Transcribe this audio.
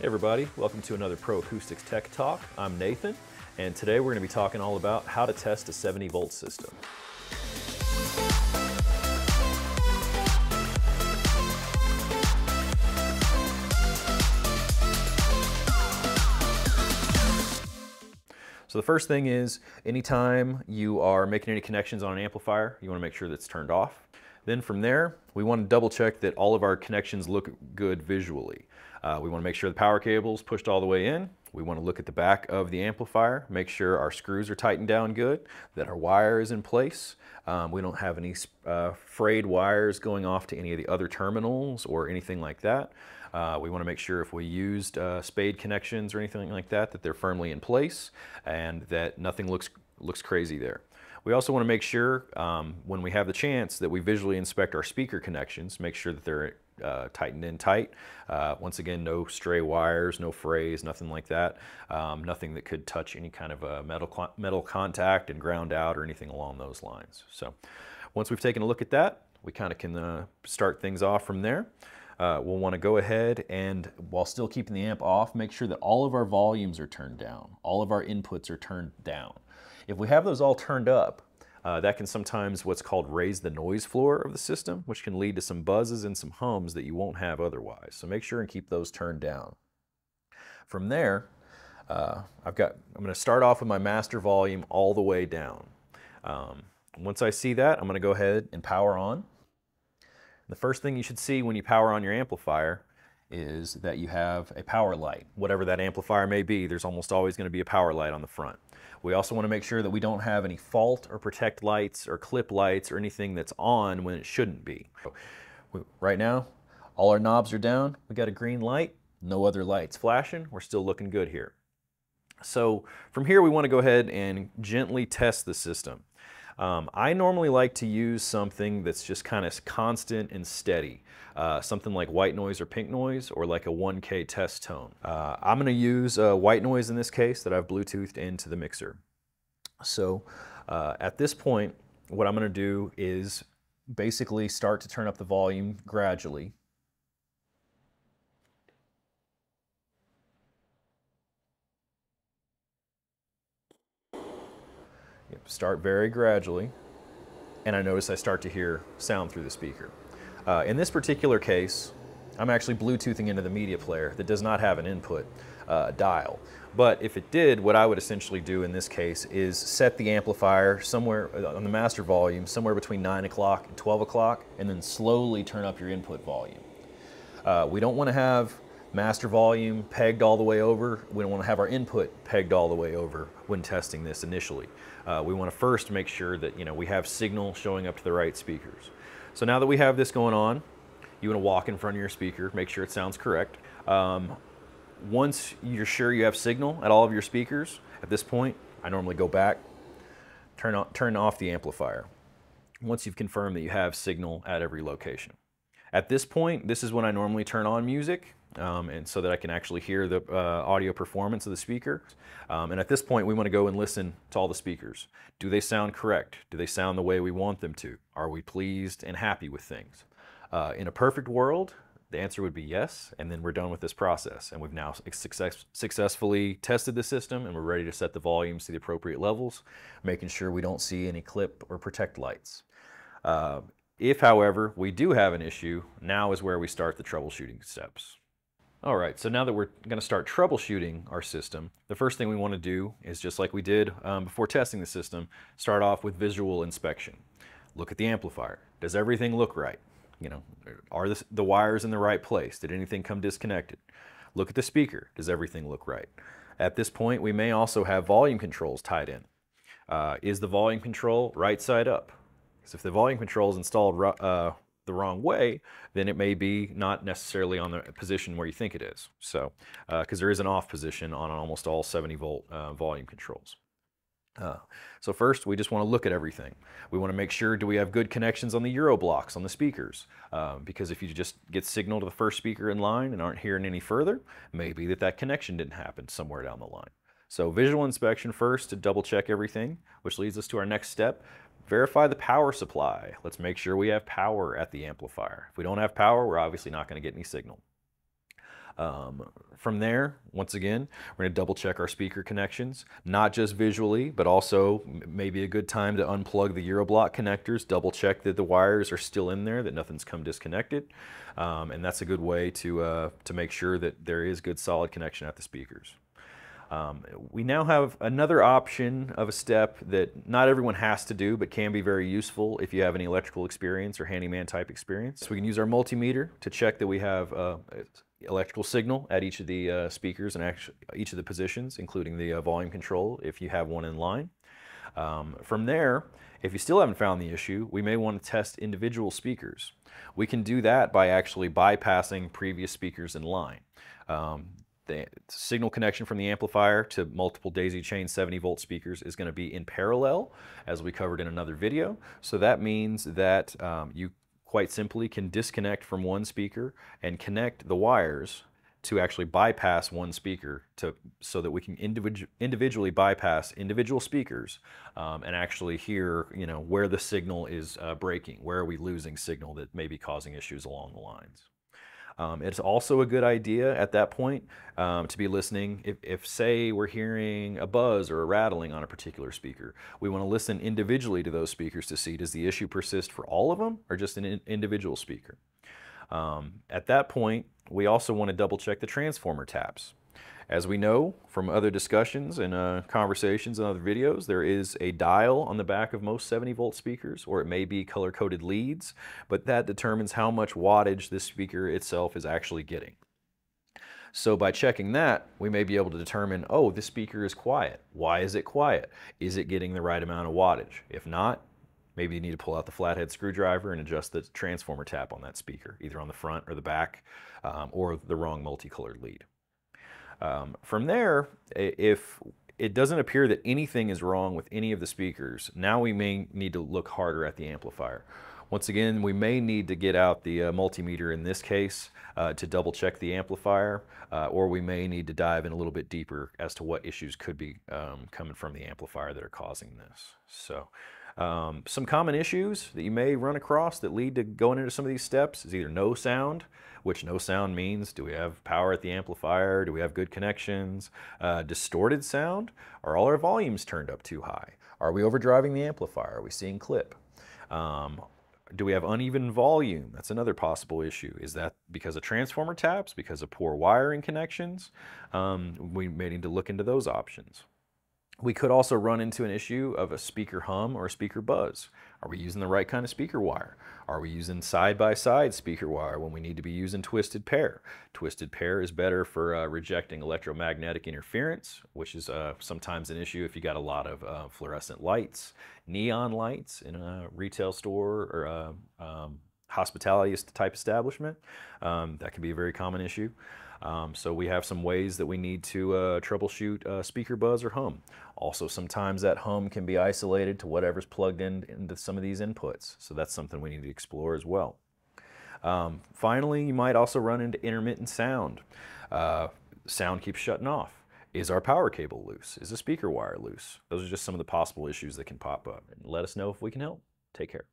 Hey everybody, welcome to another Pro Acoustics Tech Talk. I'm Nathan, and today we're going to be talking all about how to test a 70-volt system. So the first thing is, anytime you are making any connections on an amplifier, you want to make sure that's turned off. Then from there, we want to double check that all of our connections look good visually. We want to make sure the power cable is pushed all the way in. We want to look at the back of the amplifier, make sure our screws are tightened down good, that our wire is in place. We don't have any frayed wires going off to any of the other terminals or anything like that. We want to make sure if we used spade connections or anything like that, that they're firmly in place and that nothing looks crazy there. We also want to make sure when we have the chance that we visually inspect our speaker connections, make sure that they're tightened in tight. Once again, no stray wires, no frays, nothing like that. Nothing that could touch any kind of metal contact and ground out or anything along those lines. So once we've taken a look at that, we kind of can start things off from there. We'll want to go ahead and, while still keeping the amp off, make sure that all of our volumes are turned down. All of our inputs are turned down. If we have those all turned up, that can sometimes what's called raise the noise floor of the system, which can lead to some buzzes and some hums that you won't have otherwise. So make sure and keep those turned down. From there, I'm going to start off with my master volume all the way down. Once I see that, I'm going to go ahead and power on. The first thing you should see when you power on your amplifier is that you have a power light. Whatever that amplifier may be, there's almost always going to be a power light on the front. We also want to make sure that we don't have any fault or protect lights or clip lights or anything that's on when it shouldn't be. Right now, all our knobs are down. We got a green light, no other lights flashing. We're still looking good here. So from here, we want to go ahead and gently test the system. I normally like to use something that's just kind of constant and steady. Something like white noise or pink noise, or like a 1K test tone. I'm going to use white noise in this case that I've Bluetoothed into the mixer. So at this point, what I'm going to do is basically start to turn up the volume gradually. Yep, start very gradually, and I notice I start to hear sound through the speaker. In this particular case, I'm actually Bluetoothing into the media player that does not have an input dial. But if it did, what I would essentially do in this case is set the amplifier somewhere on the master volume, somewhere between 9 o'clock and 12 o'clock, and then slowly turn up your input volume. We don't want to have master volume pegged all the way over. We don't want to have our input pegged all the way over when testing this initially. We want to first make sure that we have signal showing up to the right speakers. So now that we have this going on, you want to walk in front of your speaker, make sure it sounds correct. Once you're sure you have signal at all of your speakers, at this point, I normally go back, turn off the amplifier. Once you've confirmed that you have signal at every location. At this point, this is when I normally turn on music. And so that I can actually hear the audio performance of the speaker. And at this point, we want to go and listen to all the speakers. Do they sound correct? Do they sound the way we want them to? Are we pleased and happy with things? In a perfect world, the answer would be yes, and then we're done with this process. And we've now successfully tested the system, and we're ready to set the volumes to the appropriate levels, making sure we don't see any clip or protect lights. If, however, we do have an issue, now is where we start the troubleshooting steps. All right, so now that we're going to start troubleshooting our system, the first thing we want to do is, just like we did before testing the system, start off with visual inspection. Look at the amplifier. Does everything look right? Are the wires in the right place? Did anything come disconnected? Look at the speaker. Does everything look right? At this point, we may also have volume controls tied in. Is the volume control right side up? Because if the volume control is installed the wrong way, then it may be not necessarily on the position where you think it is. So, because there is an off position on almost all 70-volt volume controls. So first, we just want to look at everything. We want to make sure, do we have good connections on the Euroblocks, on the speakers? Because if you just get signal to the first speaker in line and aren't hearing any further, maybe that connection didn't happen somewhere down the line. So visual inspection first to double check everything, which leads us to our next step. Verify the power supply. Let's make sure we have power at the amplifier. If we don't have power, we're obviously not going to get any signal. From there, once again, we're going to double check our speaker connections, not just visually, but also maybe a good time to unplug the Euroblock connectors, double check that the wires are still in there, that nothing's come disconnected. And that's a good way to make sure that there is good solid connection at the speakers. We now have another option of a step that not everyone has to do, but can be very useful if you have any electrical experience or handyman type experience. So we can use our multimeter to check that we have electrical signal at each of the speakers and actually each of the positions, including the volume control if you have one in line. From there, if you still haven't found the issue, we may want to test individual speakers. We can do that by actually bypassing previous speakers in line. The signal connection from the amplifier to multiple daisy chain 70-volt speakers is going to be in parallel, as we covered in another video. So that means that you quite simply can disconnect from one speaker and connect the wires to actually bypass one speaker so that we can individually bypass individual speakers and actually hear, you know, where the signal is breaking, where are we losing signal that may be causing issues along the lines. It's also a good idea at that point to be listening. If say we're hearing a buzz or a rattling on a particular speaker, we want to listen individually to those speakers to see, does the issue persist for all of them or just an individual speaker? At that point, we also want to double check the transformer taps. As we know from other discussions and conversations and other videos, there is a dial on the back of most 70-volt speakers, or it may be color-coded leads, but that determines how much wattage this speaker itself is actually getting. So by checking that, we may be able to determine, oh, this speaker is quiet. Why is it quiet? Is it getting the right amount of wattage? If not, maybe you need to pull out the flathead screwdriver and adjust the transformer tap on that speaker, either on the front or the back, or the wrong multicolored lead. From there, if it doesn't appear that anything is wrong with any of the speakers, now we may need to look harder at the amplifier. Once again, we may need to get out the multimeter in this case to double check the amplifier, or we may need to dive in a little bit deeper as to what issues could be coming from the amplifier that are causing this. So some common issues that you may run across that lead to going into some of these steps is either no sound, which no sound means, do we have power at the amplifier, do we have good connections, distorted sound, are all our volumes turned up too high, are we overdriving the amplifier, are we seeing clip? Do we have uneven volume? That's another possible issue. Is that because of transformer taps, because of poor wiring connections? We may need to look into those options. We could also run into an issue of a speaker hum or a speaker buzz. Are we using the right kind of speaker wire? Are we using side-by-side speaker wire when we need to be using twisted pair? Twisted pair is better for rejecting electromagnetic interference, which is sometimes an issue if you got a lot of fluorescent lights, neon lights in a retail store or hospitality type establishment. That can be a very common issue. So we have some ways that we need to troubleshoot speaker buzz or hum. Also, sometimes that hum can be isolated to whatever's plugged into some of these inputs. So that's something we need to explore as well. Finally, you might also run into intermittent sound. Sound keeps shutting off. Is our power cable loose? Is the speaker wire loose? Those are just some of the possible issues that can pop up. And let us know if we can help. Take care.